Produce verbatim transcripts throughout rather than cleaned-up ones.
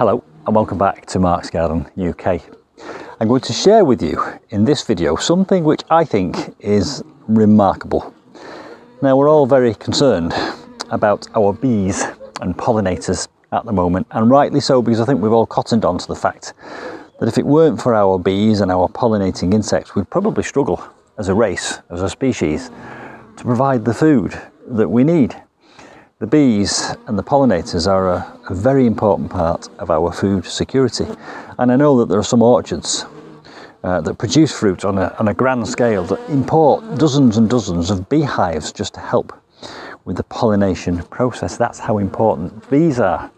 Hello and welcome back to Mark's Garden U K. I'm going to share with you in this video something which I think is remarkable. Now, we're all very concerned about our bees and pollinators at the moment, and rightly so, because I think we've all cottoned on to the fact that if it weren't for our bees and our pollinating insects, we'd probably struggle as a race, as a species, to provide the food that we need. The bees and the pollinators are a, a very important part of our food security. And I know that there are some orchards uh, that produce fruit on a, on a grand scale that import dozens and dozens of beehives just to help with the pollination process. That's how important bees are.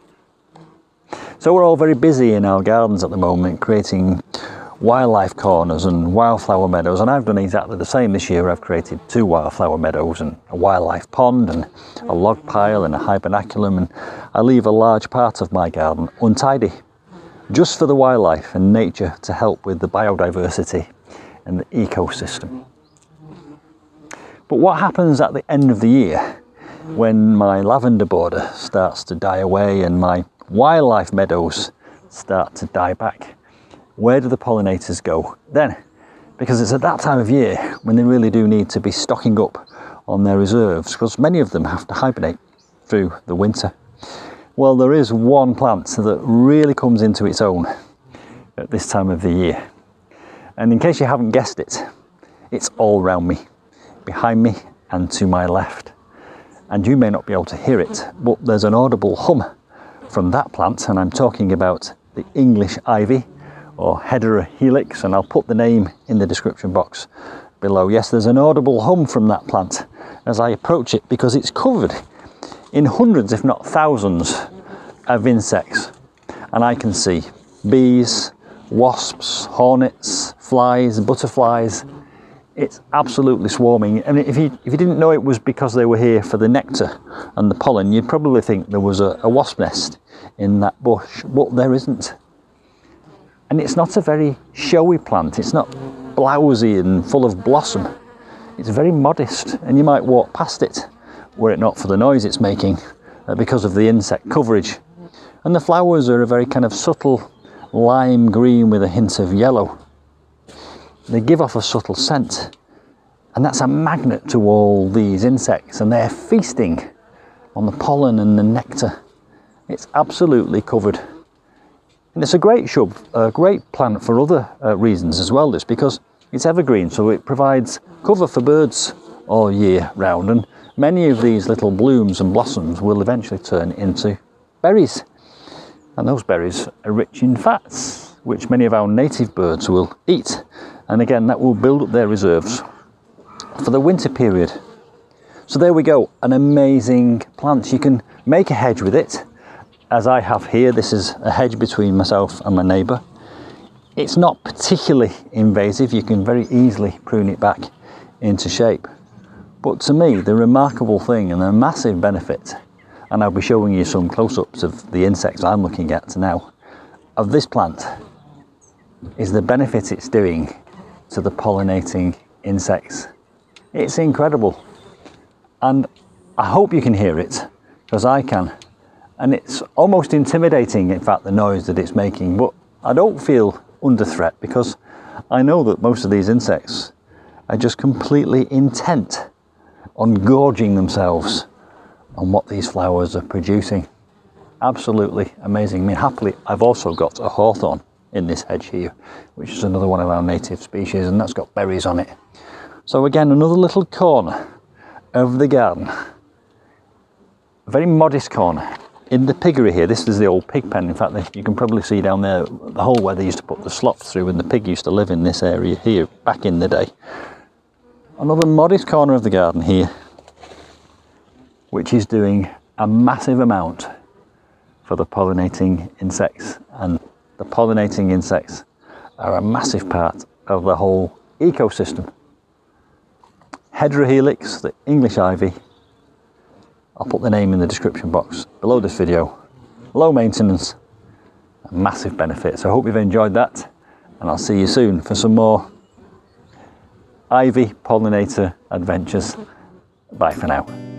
So we're all very busy in our gardens at the moment, creating wildlife corners and wildflower meadows, and I've done exactly the same this year. I've created two wildflower meadows and a wildlife pond and a log pile and a hibernaculum, and I leave a large part of my garden untidy just for the wildlife and nature to help with the biodiversity and the ecosystem. But what happens at the end of the year when my lavender border starts to die away and my wildlife meadows start to die back? Where do the pollinators go then? Because it's at that time of year when they really do need to be stocking up on their reserves, because many of them have to hibernate through the winter. Well, there is one plant that really comes into its own at this time of the year. And in case you haven't guessed it, it's all around me, behind me and to my left. And you may not be able to hear it, but there's an audible hum from that plant, and I'm talking about the English ivy, or Hedera helix, and I'll put the name in the description box below. Yes, there's an audible hum from that plant as I approach it, because it's covered in hundreds, if not thousands, of insects. And I can see bees, wasps, hornets, flies, butterflies. It's absolutely swarming. And if you, if you didn't know it was because they were here for the nectar and the pollen, you'd probably think there was a, a wasp nest in that bush, but there isn't. And it's not a very showy plant. It's not blousy and full of blossom. It's very modest, and you might walk past it were it not for the noise it's making uh, because of the insect coverage. And the flowers are a very kind of subtle lime green with a hint of yellow. They give off a subtle scent, and that's a magnet to all these insects, and they're feasting on the pollen and the nectar. It's absolutely covered. And it's a great shrub, a great plant for other uh, reasons as well. It's because it's evergreen, so it provides cover for birds all year round. And many of these little blooms and blossoms will eventually turn into berries. And those berries are rich in fats, which many of our native birds will eat. And again, that will build up their reserves for the winter period. So there we go, an amazing plant. You can make a hedge with it. As I have here, this is a hedge between myself and my neighbour. It's not particularly invasive. You can very easily prune it back into shape. But to me, the remarkable thing and the massive benefit, and I'll be showing you some close-ups of the insects I'm looking at now, of this plant, is the benefit it's doing to the pollinating insects. It's incredible. And I hope you can hear it, because I can. And it's almost intimidating, in fact, the noise that it's making, but I don't feel under threat, because I know that most of these insects are just completely intent on gorging themselves on what these flowers are producing. Absolutely amazing. I mean, happily, I've also got a hawthorn in this hedge here, which is another one of our native species, and that's got berries on it. So again, another little corner of the garden, a very modest corner. In the piggery here, this is the old pig pen. In fact, you can probably see down there the hole where they used to put the slops through, and the pig used to live in this area here back in the day. Another modest corner of the garden here, which is doing a massive amount for the pollinating insects. And the pollinating insects are a massive part of the whole ecosystem. Hedera helix, the English ivy. I'll put the name in the description box below this video. Low maintenance, a massive benefit. So I hope you've enjoyed that, and I'll see you soon for some more ivy pollinator adventures. Bye for now.